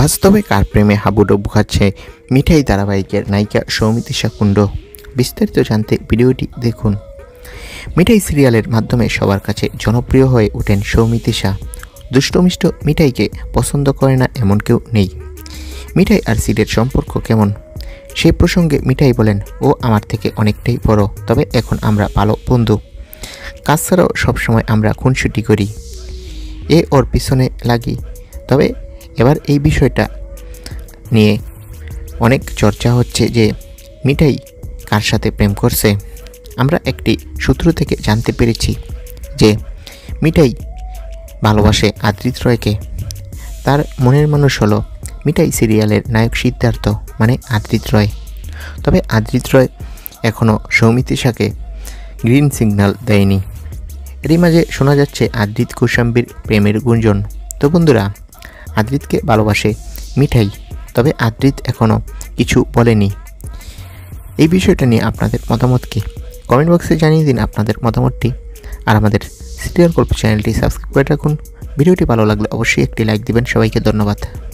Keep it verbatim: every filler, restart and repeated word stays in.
বাস্তবে কার প্রেমে হাবুডুবু খাচ্ছে মিঠাই ধারাবাহিকের নায়িকা সৌমিত্রিষা কুণ্ডু, বিস্তারিত জানতে ভিডিওটি দেখুন। মিঠাই সিরিয়ালের মাধ্যমে সবার কাছে জনপ্রিয় হয়ে ওঠেন সৌমিত্রিষা। দুষ্টমিষ্ট মিঠাইকে পছন্দ করে না এমন কেউ নেই। মিঠাই আর সিডের সম্পর্ক কেমন সে প্রসঙ্গে মিঠাই বলেন, ও আমার থেকে অনেকটাই বড়, তবে এখন আমরা ভালো বন্ধু। কাজ ছাড়াও সবসময় আমরা খুনসুটি করি, এ ওর পিছনে লাগি। তবে এবার এই বিষয়টা নিয়ে অনেক চর্চা হচ্ছে যে মিঠাই কার সাথে প্রেম করছে। আমরা একটি সূত্র থেকে জানতে পেরেছি যে মিঠাই ভালোবাসে আদ্রিত রয়কে। তার মনের মানুষ হলো মিঠাই সিরিয়ালের নায়ক সিদ্ধার্থ মানে আদ্রিত রয়। তবে আদ্রিত রয় এখনও সৌমিত্রিষাকে গ্রিন সিগন্যাল দেয়নি। এরই মাঝে শোনা যাচ্ছে আদ্রিত কৌশাম্বীর প্রেমের গুঞ্জন। তো বন্ধুরা, আদ্রিতকে ভালোবাসে মিঠাই, তবে আদ্রিত এখনও কিছু বলেনি। এই বিষয়টা নিয়ে আপনাদের মতামত কি? কমেন্ট বক্সে জানিয়ে দিন আপনাদের মতামতটি। আর আমাদের সিরিয়াল গল্প চ্যানেলটি সাবস্ক্রাইব করে রাখুন। ভিডিওটি ভালো লাগলে অবশ্যই একটি লাইক দেবেন। সবাইকে ধন্যবাদ।